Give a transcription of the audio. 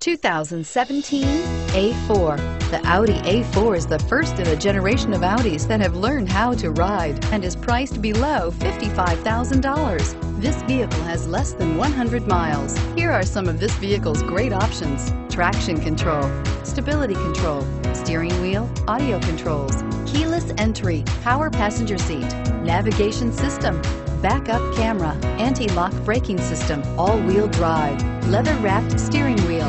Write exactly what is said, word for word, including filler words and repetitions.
two thousand seventeen A four. The Audi A four is the first in a generation of Audis that have learned how to ride and is priced below fifty-five thousand dollars. This vehicle has less than one hundred miles. Here are some of this vehicle's great options: traction control, stability control, steering wheel audio controls, keyless entry, power passenger seat, navigation system, backup camera, anti-lock braking system, all-wheel drive, leather-wrapped steering wheel.